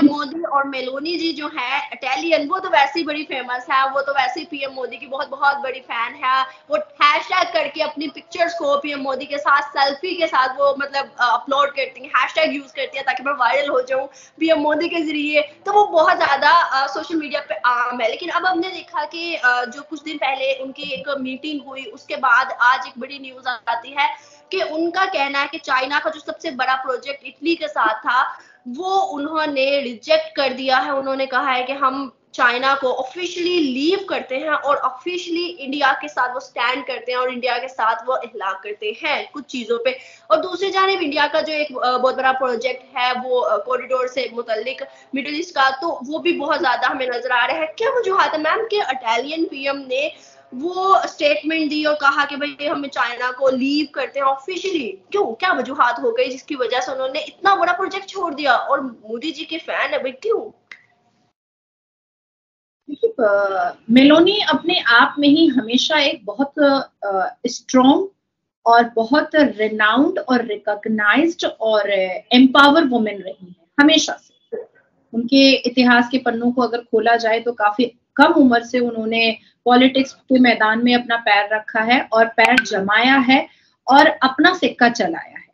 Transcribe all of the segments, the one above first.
PM Modi और Meloni जी जो है इटालियन, वो तो वैसे ही बड़ी फेमस है, वो तो वैसे ही पीएम मोदी की बहुत बहुत बड़ी फैन है। वो हैशटैग करके अपनी पिक्चर्स को पीएम मोदी के साथ सेल्फी के साथ वो मतलब अपलोड करती है, हैशटैग यूज करती है ताकि मैं वायरल हो जाऊं पीएम मोदी के जरिए। तो वो बहुत ज्यादा सोशल मीडिया पे आम है। लेकिन अब हमने देखा कि जो कुछ दिन पहले उनकी एक मीटिंग हुई, उसके बाद आज एक बड़ी न्यूज आती है कि उनका कहना है कि चाइना का जो सबसे बड़ा प्रोजेक्ट इटली के साथ था वो उन्होंने रिजेक्ट कर दिया है। उन्होंने कहा है कि हम चाइना को ऑफिशियली लीव करते हैं और ऑफिशियली इंडिया के साथ वो स्टैंड करते हैं और इंडिया के साथ वो इहला करते हैं कुछ चीजों पे। और दूसरी जानिब इंडिया का जो एक बहुत बड़ा प्रोजेक्ट है वो कॉरिडोर से मुतल्लिक मिडिल ईस्ट का, तो वो भी बहुत ज्यादा हमें नजर आ रहा है। क्या वजूहत है मैम कि इटालियन पीएम ने वो स्टेटमेंट दी और कहा कि भाई हम चाइना को लीव करते हैं ऑफिशियली? क्यों, क्या वजूहात हो गई जिसकी वजह से उन्होंने इतना बड़ा प्रोजेक्ट छोड़ दिया? और मोदी जी के फैन है भाई, क्यों? मेलोनी अपने आप में ही हमेशा एक बहुत स्ट्रॉन्ग और बहुत रेनाउंड और रिकॉग्नाइज्ड और एम्पावर वुमेन रही है हमेशा से। उनके इतिहास के पन्नों को अगर खोला जाए तो काफी कम उम्र से उन्होंने पॉलिटिक्स के मैदान में अपना पैर रखा है और पैर जमाया है और अपना सिक्का चलाया है।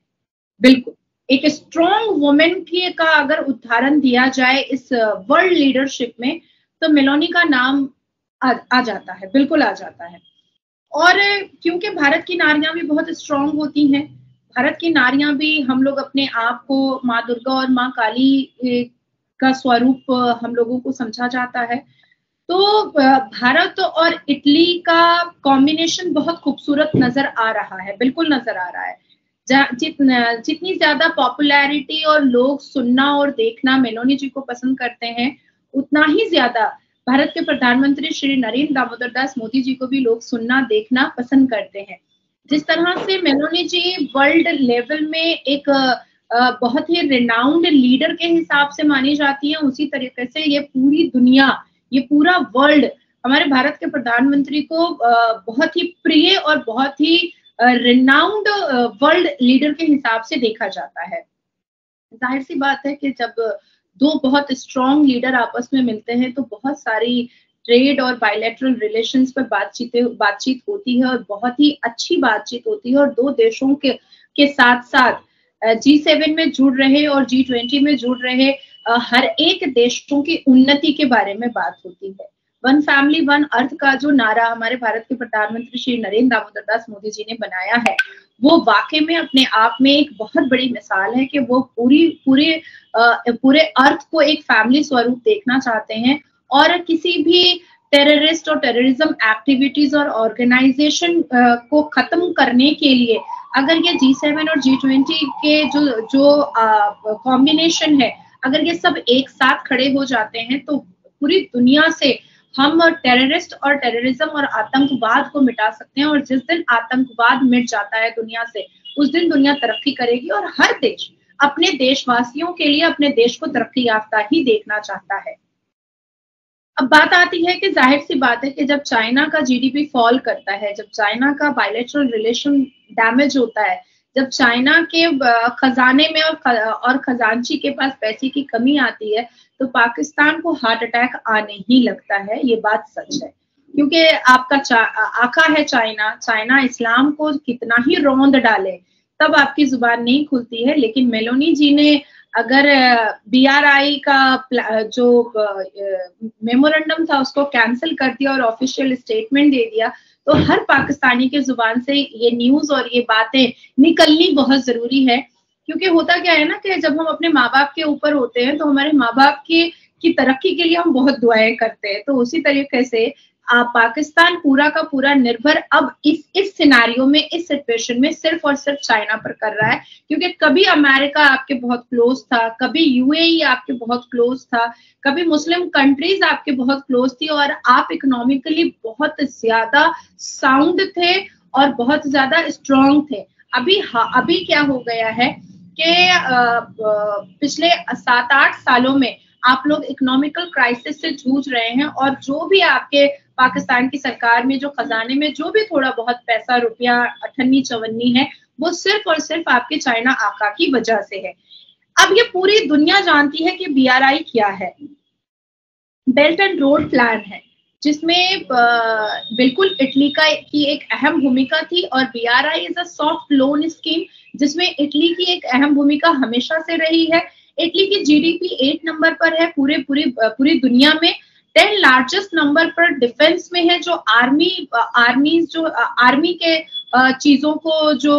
बिल्कुल एक स्ट्रॉन्ग वुमेन की का अगर उदाहरण दिया जाए इस वर्ल्ड लीडरशिप में तो मेलोनी का नाम आ जाता है, बिल्कुल आ जाता है। और क्योंकि भारत की नारियां भी बहुत स्ट्रॉन्ग होती हैं, भारत की नारियां भी, हम लोग अपने आप को माँ दुर्गा और माँ काली का स्वरूप हम लोगों को समझा जाता है। तो भारत और इटली का कॉम्बिनेशन बहुत खूबसूरत नजर आ रहा है, बिल्कुल नजर आ रहा है। जितनी ज्यादा पॉपुलैरिटी और लोग सुनना और देखना मेलोनी जी को पसंद करते हैं, उतना ही ज्यादा भारत के प्रधानमंत्री श्री नरेंद्र दामोदरदास मोदी जी को भी लोग सुनना देखना पसंद करते हैं। जिस तरह से मेलोनी जी वर्ल्ड लेवल में एक बहुत ही रेनाउंड लीडर के हिसाब से मानी जाती है, उसी तरीके से ये पूरी दुनिया, ये पूरा वर्ल्ड हमारे भारत के प्रधानमंत्री को बहुत ही प्रिय और बहुत ही रेनाउंड वर्ल्ड लीडर के हिसाब से देखा जाता है। जाहिर सी बात है कि जब दो बहुत स्ट्रॉन्ग लीडर आपस में मिलते हैं तो बहुत सारी ट्रेड और बायलैटरल रिलेशंस पर बातचीत होती है और बहुत ही अच्छी बातचीत होती है। और दो देशों के साथ साथ G7 में जुड़ रहे और G20 में जुड़ रहे हर एक देशों की उन्नति के बारे में बात होती है। वन फैमिली वन अर्थ का जो नारा हमारे भारत के प्रधानमंत्री श्री नरेंद्र दामोदरदास मोदी जी ने बनाया है वो वाकई में अपने आप में एक बहुत बड़ी मिसाल है कि वो पूरे अर्थ को एक फैमिली स्वरूप देखना चाहते हैं और किसी भी टेररिस्ट और टेररिज्म एक्टिविटीज और ऑर्गेनाइजेशन को खत्म करने के लिए अगर ये G7 और G20 के जो कॉम्बिनेशन है, अगर ये सब एक साथ खड़े हो जाते हैं तो पूरी दुनिया से हम टेररिस्ट और टेररिज्म और आतंकवाद को मिटा सकते हैं। और जिस दिन आतंकवाद मिट जाता है दुनिया से, उस दिन दुनिया तरक्की करेगी और हर देश अपने देशवासियों के लिए अपने देश को तरक्की याफ्ता ही देखना चाहता है। अब बात आती है कि जाहिर सी बात है कि जब चाइना का GDP फॉल करता है, जब चाइना का बायलैटरल रिलेशन डैमेज होता है, जब चाइना के खजाने में और खजांची के पास पैसे की कमी आती है तो पाकिस्तान को हार्ट अटैक आने ही लगता है। ये बात सच है क्योंकि आपका आका है चाइना। चाइना इस्लाम को कितना ही रौंद डाले तब आपकी जुबान नहीं खुलती है। लेकिन मेलोनी जी ने अगर BRI का जो मेमोरेंडम था उसको कैंसिल कर दिया और ऑफिशियल स्टेटमेंट दे दिया तो हर पाकिस्तानी के जुबान से ये न्यूज और ये बातें निकलनी बहुत जरूरी है। क्योंकि होता क्या है ना कि जब हम अपने माँ बाप के ऊपर होते हैं तो हमारे माँ बाप की तरक्की के लिए हम बहुत दुआएं करते हैं। तो उसी तरीके से पाकिस्तान पूरा का पूरा निर्भर अब इस सिनारियो में, इस सिचुएशन में सिर्फ और सिर्फ चाइना पर कर रहा है। क्योंकि कभी अमेरिका आपके बहुत क्लोज था, कभी UAE आपके बहुत क्लोज था, कभी मुस्लिम कंट्रीज आपके बहुत क्लोज थी और आप इकोनॉमिकली बहुत ज्यादा साउंड थे और बहुत ज्यादा स्ट्रांग थे। अभी क्या हो गया है कि पिछले 7-8 सालों में आप लोग इकोनॉमिकल क्राइसिस से जूझ रहे हैं और जो भी आपके पाकिस्तान की सरकार में जो खजाने में जो भी थोड़ा बहुत पैसा रुपया 98-54 है वो सिर्फ और सिर्फ आपके चाइना आका की वजह से है। अब ये पूरी दुनिया जानती है कि BRI क्या है, बेल्ट एंड रोड प्लान है, जिसमें बिल्कुल इटली की एक अहम भूमिका थी, और BRI is a soft loan scheme जिसमें इटली की एक अहम भूमिका हमेशा से रही है। इटली की GDP 8 नंबर पर है पूरी दुनिया में, 10 लार्जेस्ट नंबर पर डिफेंस में है, जो आर्मी के चीजों को जो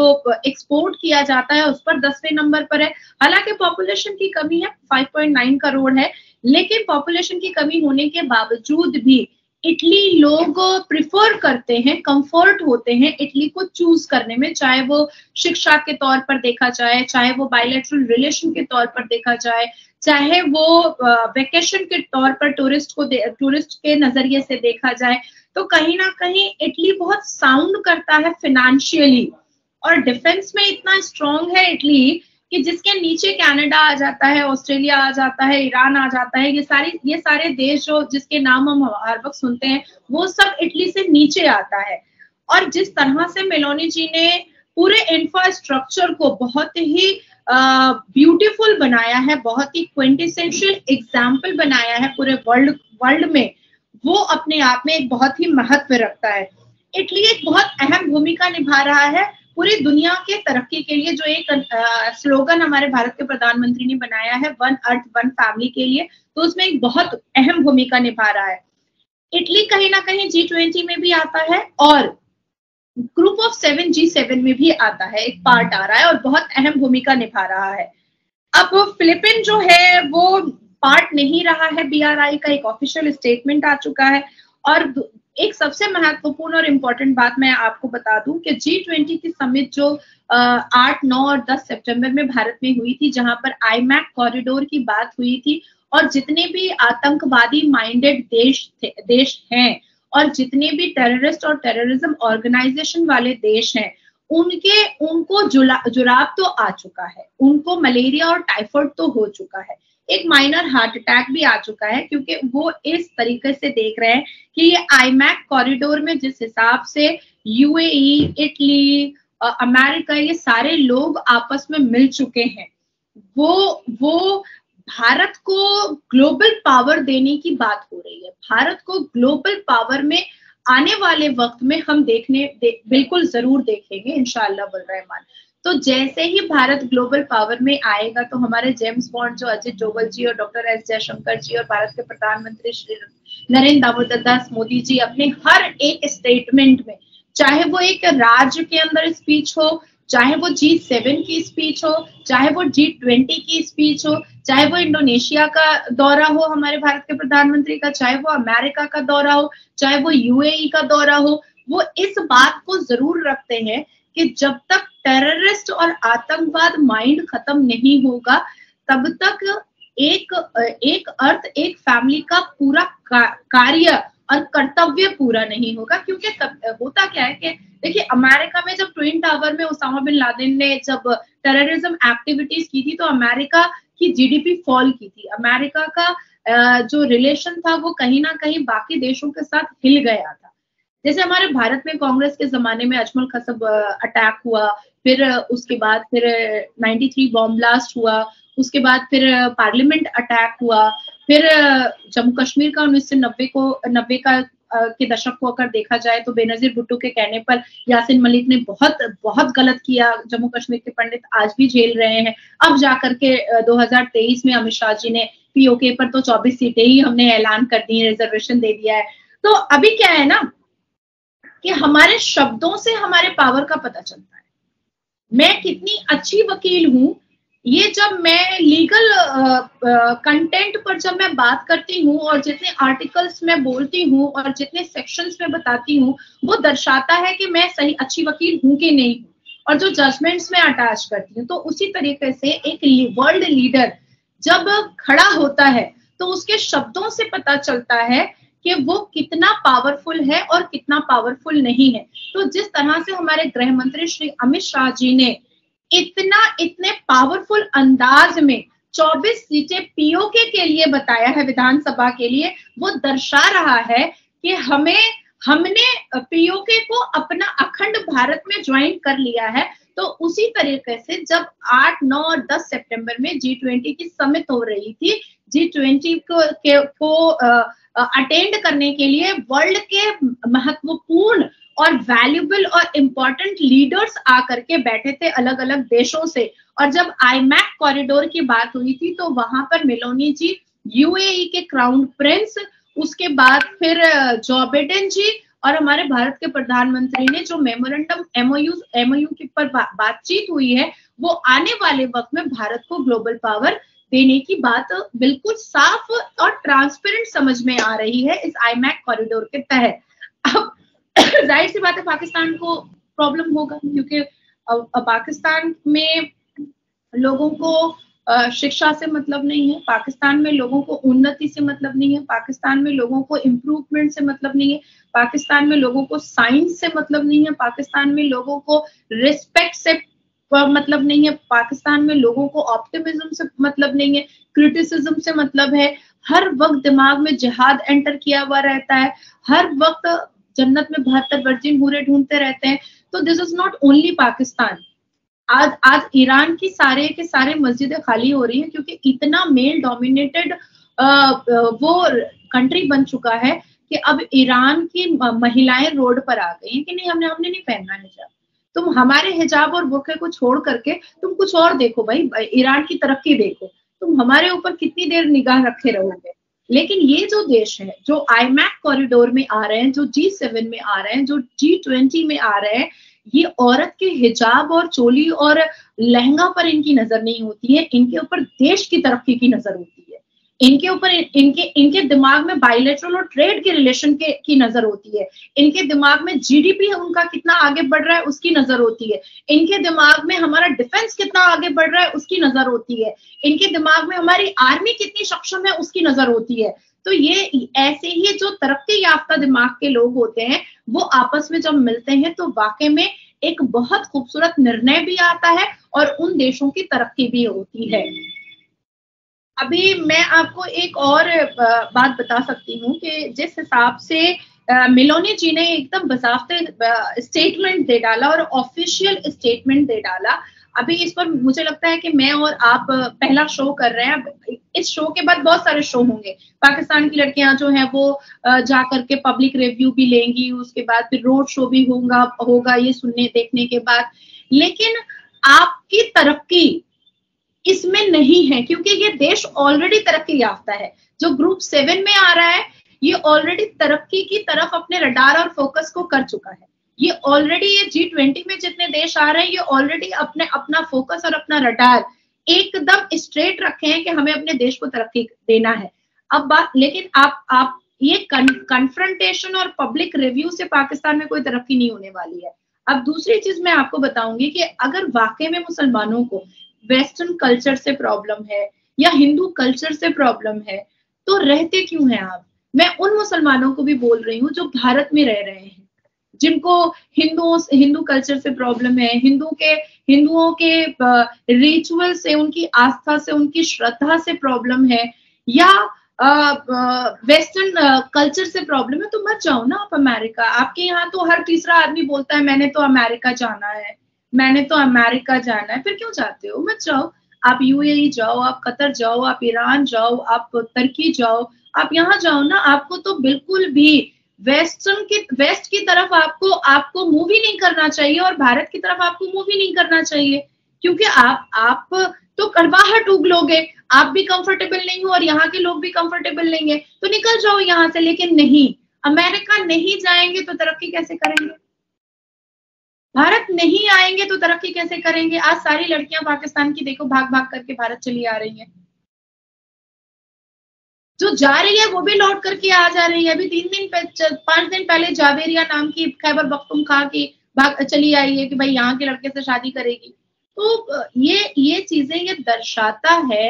एक्सपोर्ट किया जाता है उस पर 10वें नंबर पर है। हालांकि पॉपुलेशन की कमी है, 5.9 करोड़ है, लेकिन पॉपुलेशन की कमी होने के बावजूद भी इटली लोग प्रिफर करते हैं, कंफर्ट होते हैं इटली को चूज करने में, चाहे वो शिक्षा के तौर पर देखा जाए, चाहे वो बायलैटरल रिलेशन के तौर पर देखा जाए, चाहे वो वेकेशन के तौर पर टूरिस्ट के नजरिए से देखा जाए। तो कहीं ना कहीं इटली बहुत साउंड करता है फिनेंशियली, और डिफेंस में इतना स्ट्रांग है इटली कि जिसके नीचे कनाडा आ जाता है, ऑस्ट्रेलिया आ जाता है, ईरान आ जाता है, ये सारे देश जो जिसके नाम हम हर वक्त सुनते हैं वो सब इटली से नीचे आता है। और जिस तरह से मेलोनी जी ने पूरे इंफ्रास्ट्रक्चर को बहुत ही ब्यूटीफुल बनाया है, बहुत ही क्विंटेसेंशियल एग्जाम्पल बनाया है पूरे वर्ल्ड में, वो अपने आप में एक बहुत ही महत्व रखता है। इटली एक बहुत अहम भूमिका निभा रहा है पूरी दुनिया के तरक्की के लिए, जो एक स्लोगन हमारे भारत के प्रधानमंत्री ने बनाया है वन अर्थ वन फैमिली के लिए, तो उसमें एक बहुत अहम भूमिका निभा रहा है। इटली कहीं ना कहीं G20 में भी आता है और ग्रुप ऑफ 7 G7 में भी आता है, एक पार्ट आ रहा है और बहुत अहम भूमिका निभा रहा है। अब फिलीपीन जो है वो पार्ट नहीं रहा है BRI का, एक ऑफिशियल स्टेटमेंट आ चुका है। और एक सबसे महत्वपूर्ण और इम्पोर्टेंट बात मैं आपको बता दूं कि G20 की समिट जो 8, 9 और 10 सितंबर में भारत में हुई थी, जहां पर आईमैक कॉरिडोर की बात हुई थी, और जितने भी आतंकवादी माइंडेड देश हैं और जितने भी टेररिस्ट और टेररिज्म ऑर्गेनाइजेशन वाले देश हैं उनको जुराब तो आ चुका है, उनको मलेरिया और टाइफाइड तो हो चुका है, एक माइनर हार्ट अटैक भी आ चुका है, क्योंकि वो इस तरीके से देख रहे हैं कि ये आईमैक कॉरिडोर में जिस हिसाब से UAE, इटली, अमेरिका, ये सारे लोग आपस में मिल चुके हैं, वो भारत को ग्लोबल पावर देने की बात हो रही है। भारत को ग्लोबल पावर में आने वाले वक्त में हम बिल्कुल जरूर देखेंगे इंशाअल्लाह रहमान। तो जैसे ही भारत ग्लोबल पावर में आएगा तो हमारे जेम्स बॉन्ड जो अजीत डोभाल जी और डॉक्टर एस जयशंकर जी और भारत के प्रधानमंत्री श्री नरेंद्र दामोदरदास मोदी जी अपने हर एक स्टेटमेंट में, चाहे वो एक राज्य के अंदर स्पीच हो, चाहे वो G7 की स्पीच हो, चाहे वो G20 की स्पीच हो, चाहे वो इंडोनेशिया का दौरा हो हमारे भारत के प्रधानमंत्री का, चाहे वो अमेरिका का दौरा हो, चाहे वो UAE का दौरा हो, वो इस बात को जरूर रखते हैं कि जब तक टेररिस्ट और आतंकवाद माइंड खत्म नहीं होगा तब तक एक अर्थ एक फैमिली का पूरा कार्य और कर्तव्य पूरा नहीं होगा। क्योंकि होता क्या है कि देखिए, अमेरिका में जब ट्विन टावर में ओसामा बिन लादेन ने जब टेररिज्म एक्टिविटीज की थी तो अमेरिका की GDP फॉल की थी, अमेरिका का जो रिलेशन था वो कहीं ना कहीं बाकी देशों के साथ हिल गया था। जैसे हमारे भारत में कांग्रेस के जमाने में अजमल खसब अटैक हुआ, फिर उसके बाद फिर 93 बॉम्ब ब्लास्ट हुआ, उसके बाद फिर पार्लियामेंट अटैक हुआ, फिर जम्मू कश्मीर का 1990 के दशक को अगर देखा जाए तो बेनजीर भुट्टो के कहने पर यासिन मलिक ने बहुत बहुत गलत किया, जम्मू कश्मीर के पंडित आज भी झेल रहे हैं। अब जाकर के 2023 में अमित शाह जी ने POK पर तो 24 सीटें ही हमने ऐलान कर दी, रिजर्वेशन दे दिया है। तो अभी क्या है ना कि हमारे शब्दों से हमारे पावर का पता चलता है। मैं कितनी अच्छी वकील हूं ये जब मैं लीगल कंटेंट पर जब मैं बात करती हूं और जितने आर्टिकल्स मैं बोलती हूं और जितने सेक्शंस में बताती हूं वो दर्शाता है कि मैं सही अच्छी वकील हूं कि नहीं हूं, और जो जजमेंट्स में अटैच करती हूं। तो उसी तरीके से एक वर्ल्ड लीडर जब खड़ा होता है तो उसके शब्दों से पता चलता है कि वो कितना पावरफुल है और कितना पावरफुल नहीं है। तो जिस तरह से हमारे गृह मंत्री श्री अमित शाह जी ने इतने पावरफुल अंदाज में 24 सीटें POK के लिए बताया है, विधानसभा के लिए, वो दर्शा रहा है कि हमें हमने पीओके को अपना अखंड भारत में ज्वाइन कर लिया है। तो उसी तरीके से जब 8, 9 और 10 सितंबर में G20 की समिट हो रही थी, G20 को अटेंड करने के लिए वर्ल्ड के महत्वपूर्ण और वैल्यूबल और इम्पोर्टेंट लीडर्स आकर के बैठे थे अलग अलग देशों से। और जब आईमैक कॉरिडोर की बात हुई थी तो वहां पर मेलोनी जी, यूएई के क्राउन प्रिंस, उसके बाद फिर जो बाइडन जी और हमारे भारत के प्रधानमंत्री ने जो मेमोरेंडम एमओयू के पर बातचीत हुई है, वो आने वाले वक्त में भारत को ग्लोबल पावर देने की बात बिल्कुल साफ और ट्रांसपेरेंट समझ में आ रही है इस आईमैक कॉरिडोर के तहत। अब जाहिर सी बात है पाकिस्तान को प्रॉब्लम होगा, क्योंकि पाकिस्तान में लोगों को शिक्षा से मतलब नहीं है, पाकिस्तान में लोगों को उन्नति से मतलब नहीं है, पाकिस्तान में लोगों को इम्प्रूवमेंट से मतलब नहीं है, पाकिस्तान में लोगों को साइंस से मतलब नहीं है, पाकिस्तान में लोगों को रिस्पेक्ट से मतलब नहीं है, पाकिस्तान में लोगों को ऑप्टिमिज्म से मतलब नहीं है, क्रिटिसिज्म से मतलब है। हर वक्त दिमाग में जिहाद एंटर किया हुआ रहता है, हर वक्त जन्नत में 72 वर्जिन हूरे ढूंढते रहते हैं। तो this is not only Pakistan. आज ईरान की सारे के सारे मस्जिदें खाली हो रही हैं, क्योंकि इतना मेल डोमिनेटेड वो कंट्री बन चुका है कि अब ईरान की महिलाएं रोड पर आ गई हैं कि नहीं, हमने नहीं पहनना हिजाब, तुम हमारे हिजाब और बुर्के को छोड़ करके तुम कुछ और देखो भाई, ईरान की तरक्की देखो, तुम हमारे ऊपर कितनी देर निगाह रखे रहोगे। लेकिन ये जो देश है जो आईमैक कॉरिडोर में आ रहे हैं, जो G7 में आ रहे हैं, जो G20 में आ रहे हैं, ये औरत के हिजाब और चोली और लहंगा पर इनकी नजर नहीं होती है, इनके ऊपर देश की तरक्की की नजर होती है, इनके ऊपर इनके दिमाग में बाइलेटरल और ट्रेड के रिलेशन की नजर होती है, इनके दिमाग में जीडीपी उनका कितना आगे बढ़ रहा है उसकी नजर होती है, इनके दिमाग में हमारा डिफेंस कितना आगे बढ़ रहा है उसकी नजर होती है, इनके दिमाग में हमारी आर्मी कितनी सक्षम है उसकी नजर होती है। तो ये ऐसे ही जो तरक्की याफ्ता दिमाग के लोग होते हैं वो आपस में जब मिलते हैं तो वाकई में एक बहुत खूबसूरत निर्णय भी आता है और उन देशों की तरक्की भी होती है। अभी मैं आपको एक और बात बता सकती हूँ कि जिस हिसाब से मेलोनी जी ने एकदम बज़ाफ्ते स्टेटमेंट दे डाला और ऑफिशियल स्टेटमेंट दे डाला। अभी इस पर मुझे लगता है कि मैं और आप पहला शो कर रहे हैं, इस शो के बाद बहुत सारे शो होंगे। पाकिस्तान की लड़कियां जो हैं वो जा करके पब्लिक रिव्यू भी लेंगी, उसके बाद फिर रोड शो भी होगा ये सुनने देखने के बाद। लेकिन आपकी तरक्की इसमें नहीं है, क्योंकि ये देश ऑलरेडी तरक्की याफ्ता है। जो ग्रुप 7 में आ रहा है ये ऑलरेडी तरक्की की तरफ अपने रडार और फोकस को कर चुका है। ये ऑलरेडी ये G20 में जितने देश आ रहे हैं ये ऑलरेडी अपना फोकस और अपना रडार एकदम स्ट्रेट रखे हैं कि हमें अपने देश को तरक्की देना है। अब बात, लेकिन आप ये कन्फ्रंटेशन और पब्लिक रिव्यू से पाकिस्तान में कोई तरक्की नहीं होने वाली है। अब दूसरी चीज मैं आपको बताऊंगी कि अगर वाकई में मुसलमानों को वेस्टर्न कल्चर से प्रॉब्लम है या हिंदू कल्चर से प्रॉब्लम है तो रहते क्यों हैं आप। मैं उन मुसलमानों को भी बोल रही हूँ जो भारत में रह रहे हैं, जिनको हिंदू कल्चर से प्रॉब्लम है, हिंदुओं के रिचुअल से, उनकी आस्था से, उनकी श्रद्धा से प्रॉब्लम है, या वेस्टर्न कल्चर से प्रॉब्लम है। तो मत जाओ ना आप अमेरिका। आपके यहाँ तो हर तीसरा आदमी बोलता है मैंने तो अमेरिका जाना है। फिर क्यों जाते हो, मत जाओ। आप यूएई जाओ, आप कतर जाओ, आप ईरान जाओ, आप तुर्की जाओ, आप यहाँ जाओ ना। आपको तो बिल्कुल भी वेस्ट की तरफ आपको मूव ही नहीं करना चाहिए और भारत की तरफ आपको मूव ही नहीं करना चाहिए, क्योंकि आप तो कड़वाहट उगलोगे, आप भी कंफर्टेबल नहीं हो और यहाँ के लोग भी कंफर्टेबल नहीं है। तो निकल जाओ यहाँ से। लेकिन नहीं, अमेरिका नहीं जाएंगे तो तरक्की कैसे करेंगे, भारत नहीं आएंगे तो तरक्की कैसे करेंगे। आज सारी लड़कियां पाकिस्तान की देखो भाग भाग करके भारत चली आ रही हैं, जो जा रही है वो भी लौट करके आ जा रही है। अभी 5 दिन पहले जावेरिया नाम की खैबर पख्तूनख्वा की भाग चली आई है कि भाई यहाँ के लड़के से शादी करेगी। तो ये चीजें ये दर्शाता है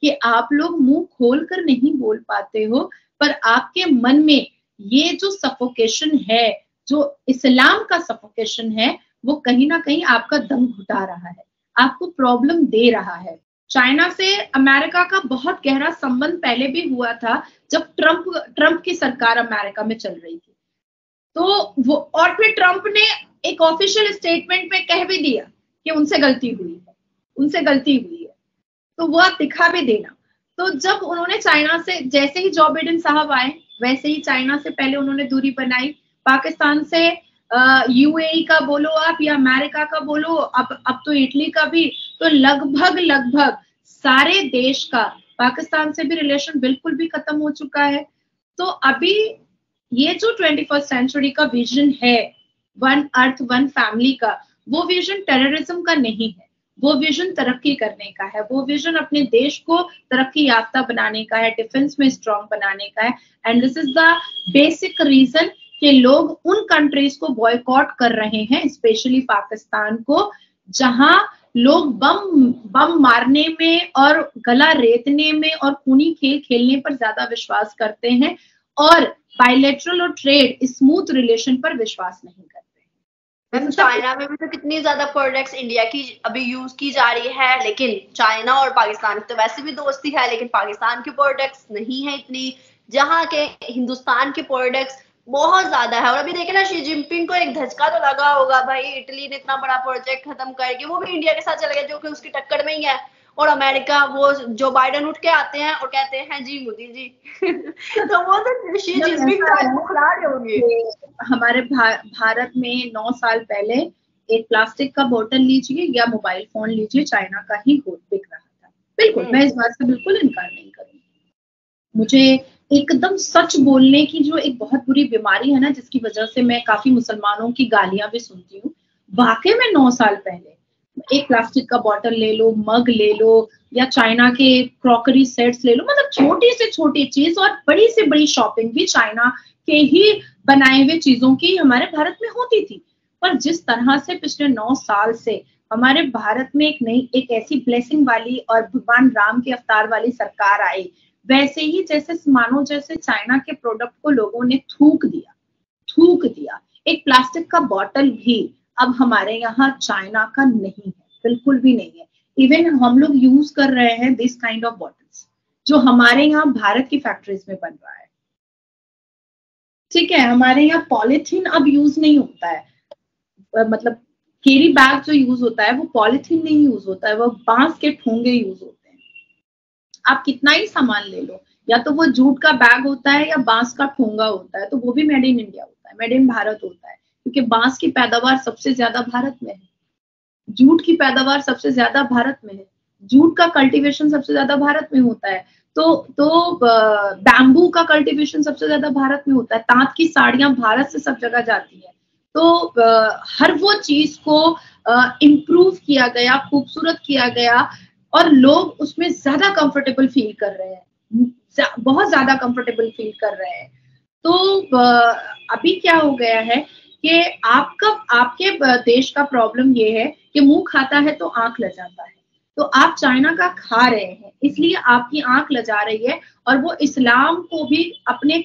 कि आप लोग मुंह खोल कर नहीं बोल पाते हो, पर आपके मन में ये जो सफोकेशन है, जो इस्लाम का सफोकेशन है, वो कहीं ना कहीं आपका दम घुटा रहा है, आपको प्रॉब्लम दे रहा है। चाइना से अमेरिका का बहुत गहरा संबंध पहले भी हुआ था, जब ट्रंप की सरकार अमेरिका में चल रही थी। तो वो, और फिर ट्रंप ने एक ऑफिशियल स्टेटमेंट में कह भी दिया कि उनसे गलती हुई है, उनसे गलती हुई है, तो वह दिखा भी देना। तो जब उन्होंने चाइना से, जैसे ही जो बाइडन साहब आए वैसे ही चाइना से पहले उन्होंने दूरी बनाई, पाकिस्तान से यूएई का बोलो आप या अमेरिका का बोलो, अब तो इटली का भी, तो लगभग सारे देश का पाकिस्तान से भी रिलेशन बिल्कुल भी खत्म हो चुका है। तो अभी ये जो 21वीं सेंचुरी का विजन है, वन अर्थ वन फैमिली का, वो विजन टेररिज्म का नहीं है, वो विजन तरक्की करने का है, वो विजन अपने देश को तरक्की याफ्ता बनाने का है, डिफेंस में स्ट्रांग बनाने का है। And this is the basic reason कि लोग उन कंट्रीज को बॉयकॉट कर रहे हैं, स्पेशली पाकिस्तान को, जहां लोग बम मारने में और गला रेतने में और खूनी खेल खेलने पर ज्यादा विश्वास करते हैं और बायलैटरल और ट्रेड स्मूथ रिलेशन पर विश्वास नहीं करते। चाइना में भी तो कितनी ज्यादा प्रोडक्ट्स इंडिया की अभी यूज की जा रही है, लेकिन चाइना और पाकिस्तान तो वैसे भी दोस्ती है, लेकिन पाकिस्तान के प्रोडक्ट्स नहीं है इतनी, जहाँ के हिंदुस्तान के प्रोडक्ट्स बहुत ज्यादा है। और अभी देखे ना, शी जिनपिंग को एक धचका तो लगा होगा, भाई इटली ने इतना बड़ा प्रोजेक्ट खत्म करके वो भी इंडिया के साथ चला गया जो कि उसकी टक्कर में ही है, और अमेरिका, वो जो बाइडन उठ के आते हैं और कहते हैं जी मोदी जी तो वो तो शी जिनपिंग मुखला रहे होंगे। हमारे भारत में 9 साल पहले एक प्लास्टिक का बोतल लीजिए या मोबाइल फोन लीजिए, चाइना का ही गोद बिक रहा था। बिल्कुल, मैं इस बात से बिल्कुल इनकार नहीं करूंगी। मुझे एकदम सच बोलने की जो एक बहुत बुरी बीमारी है ना, जिसकी वजह से मैं काफी मुसलमानों की गालियां भी सुनती हूँ, वाकई में 9 साल पहले एक प्लास्टिक का बॉटल ले लो, मग ले लो, या चाइना के क्रॉकरी सेट्स ले लो, मतलब छोटी से छोटी चीज और बड़ी से बड़ी शॉपिंग भी चाइना के ही बनाए हुए चीजों की हमारे भारत में होती थी। पर जिस तरह से पिछले 9 साल से हमारे भारत में एक ऐसी ब्लेसिंग वाली और भगवान राम के अवतार वाली सरकार आई, वैसे ही जैसे चाइना के प्रोडक्ट को लोगों ने थूक दिया। एक प्लास्टिक का बॉटल भी अब हमारे यहाँ चाइना का नहीं है, बिल्कुल भी नहीं है। इवन हम लोग यूज कर रहे हैं दिस काइंड ऑफ बॉटल्स जो हमारे यहाँ भारत की फैक्ट्रीज में बन रहा है, ठीक है। हमारे यहाँ पॉलिथीन अब यूज नहीं होता है, मतलब कैरी बैग जो यूज होता है वो पॉलिथीन नहीं यूज होता है, वो बांस के ठोंगे यूज होते हैं। आप कितना ही सामान ले लो, या तो वो जूट का बैग होता है या बांस का ठोंगा होता है, तो वो भी मेड इन इंडिया होता है, मेड इन भारत होता है, क्योंकि बांस की पैदावार सबसे ज्यादा भारत में है, जूट की पैदावार सबसे ज्यादा भारत में है, जूट का कल्टीवेशन सबसे ज्यादा भारत में होता है, तो बैम्बू का कल्टीवेशन सबसे ज्यादा भारत में होता है, तांत की साड़ियां भारत से सब जगह जाती है। तो हर वो चीज को इम्प्रूव किया गया, खूबसूरत किया गया, और लोग उसमें ज्यादा कंफर्टेबल फील कर रहे हैं, बहुत ज्यादा कंफर्टेबल फील कर रहे हैं। तो अभी क्या हो गया है कि आपके देश का प्रॉब्लम ये है कि मुंह खाता है तो आंख लजाता है, तो आप चाइना का खा रहे हैं, इसलिए आपकी आंख लजा रही है, और वो इस्लाम को भी अपने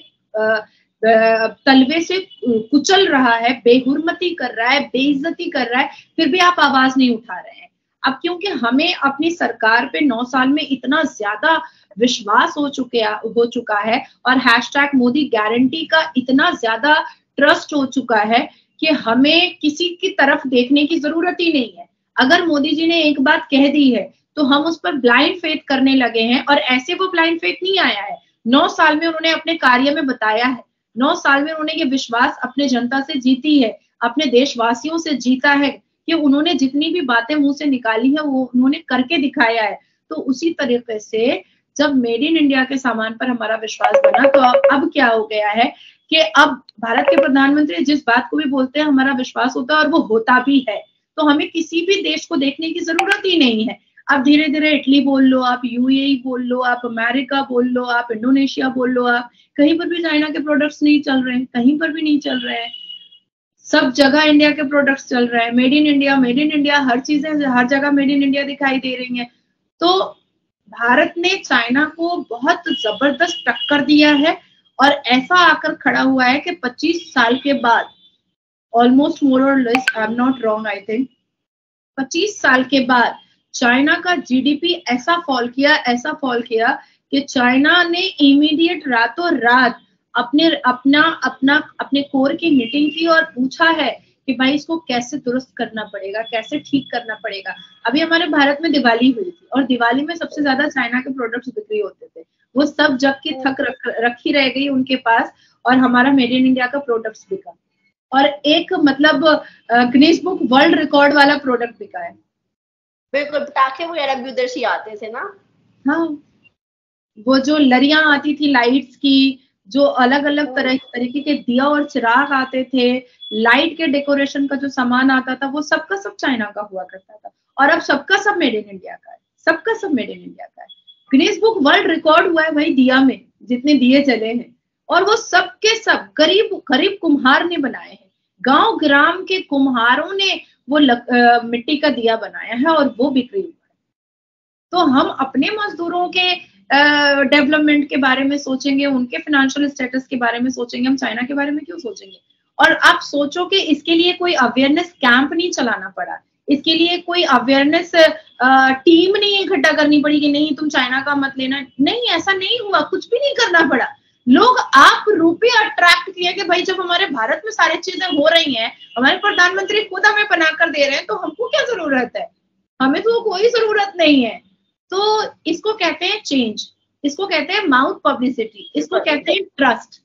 तलवे से कुचल रहा है, बेहुरमती कर रहा है, बेइज्जती कर रहा है, फिर भी आप आवाज नहीं उठा रहे हैं। अब क्योंकि हमें अपनी सरकार पे 9 साल में इतना ज्यादा विश्वास हो चुका है, और हैशटैग मोदी गारंटी का इतना ज्यादा ट्रस्ट हो चुका है कि हमें किसी की तरफ देखने की जरूरत ही नहीं है। अगर मोदी जी ने एक बात कह दी है तो हम उस पर ब्लाइंड फेथ करने लगे हैं, और ऐसे वो ब्लाइंड फेथ नहीं आया है, 9 साल में उन्होंने अपने कार्य में बताया है, 9 साल में उन्होंने ये विश्वास अपने जनता से जीती है, अपने देशवासियों से जीता है कि उन्होंने जितनी भी बातें मुंह से निकाली है वो उन्होंने करके दिखाया है। तो उसी तरीके से जब मेड इन इंडिया के सामान पर हमारा विश्वास बना, तो अब क्या हो गया है कि अब भारत के प्रधानमंत्री जिस बात को भी बोलते हैं हमारा विश्वास होता है, और वो होता भी है। तो हमें किसी भी देश को देखने की जरूरत ही नहीं है। अब धीरे धीरे इटली बोल लो आप, यूएई बोल लो आप, अमेरिका बोल लो आप, इंडोनेशिया बोल लो आप, कहीं पर भी चाइना के प्रोडक्ट्स नहीं चल रहे हैं, कहीं पर भी नहीं चल रहे हैं, सब जगह इंडिया के प्रोडक्ट्स चल रहे हैं। मेड इन इंडिया हर चीजें, हर जगह मेड इन इंडिया दिखाई दे रही है। तो भारत ने चाइना को बहुत जबरदस्त टक्कर दिया है, और ऐसा आकर खड़ा हुआ है कि 25 साल के बाद, almost more or less, I am not wrong, I think 25 साल के बाद चाइना का जीडीपी ऐसा फॉल किया कि चाइना ने इमीडिएट रातों रात अपने कोर की मीटिंग की और पूछा है कि भाई इसको कैसे दुरुस्त करना पड़ेगा, कैसे ठीक करना पड़ेगा। अभी हमारे भारत में दिवाली हुई थी और दिवाली में सबसे ज्यादा चाइना के प्रोडक्ट्स बिक्री होते थे, वो सब जग की थक रखी रह गई उनके पास और हमारा मेड इन इंडिया का प्रोडक्ट्स बिका और एक मतलब गिनीज बुक वर्ल्ड रिकॉर्ड वाला प्रोडक्ट बिका है। बिल्कुल, पटाखे वगैरह भी उधर से आते थे ना। हाँ, वो जो लरियां आती थी लाइट्स की, जो अलग अलग तरीके के दिया और चिराग आते थे, लाइट के डेकोरेशन का जो सामान आता था वो सबका सब चाइना का हुआ करता था और अब सबका सब मेड इन इंडिया का है, सबका सब मेड इन इंडिया का है। गिनीज बुक वर्ल्ड रिकॉर्ड हुआ है भाई दिया में, जितने दिए जले हैं और वो सबके सब गरीब गरीब कुम्हार ने बनाए हैं, गांव ग्राम के कुम्हारों ने वो मिट्टी का दिया बनाया है और वो बिक्री हुआ है। तो हम अपने मजदूरों के डेवलपमेंट के बारे में सोचेंगे, उनके फाइनेंशियल स्टेटस के बारे में सोचेंगे, हम चाइना के बारे में क्यों सोचेंगे? और आप सोचो कि इसके लिए कोई अवेयरनेस कैंप नहीं चलाना पड़ा, इसके लिए कोई अवेयरनेस टीम नहीं इकट्ठा करनी पड़ी कि नहीं तुम चाइना का मत लेना, नहीं ऐसा नहीं हुआ, कुछ भी नहीं करना पड़ा। लोग आप रूपये अट्रैक्ट किए कि भाई जब हमारे भारत में सारी चीजें हो रही हैं, हमारे प्रधानमंत्री खुद हमें बना कर दे रहे हैं तो हमको क्या जरूरत है, हमें तो कोई जरूरत नहीं है। तो इसको कहते हैं चेंज, इसको कहते हैं माउथ पब्लिसिटी, इसको कहते हैं ट्रस्ट।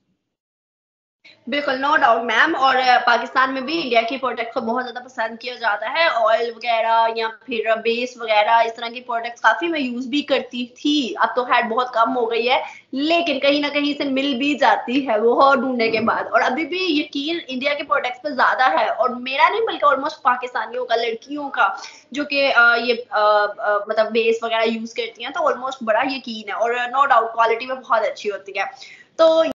बिल्कुल, नो डाउट मैम। और पाकिस्तान में भी इंडिया के प्रोडक्ट को बहुत ज्यादा पसंद किया जाता है, ऑयल वगैरह या फिर बेस वगैरह इस तरह के प्रोडक्ट्स काफी मैं यूज भी करती थी, अब तो खैर बहुत कम हो गई है, लेकिन कहीं ना कहीं से मिल भी जाती है वो ढूंढने के बाद। और अभी भी यकीन इंडिया के प्रोडक्ट्स पे ज्यादा है और मेरा नहीं बल्कि ऑलमोस्ट पाकिस्तानियों का, लड़कियों का जो कि ये मतलब बेस वगैरह यूज करती हैं, तो ऑलमोस्ट बड़ा यकीन है और नो डाउट क्वालिटी में बहुत अच्छी होती है। तो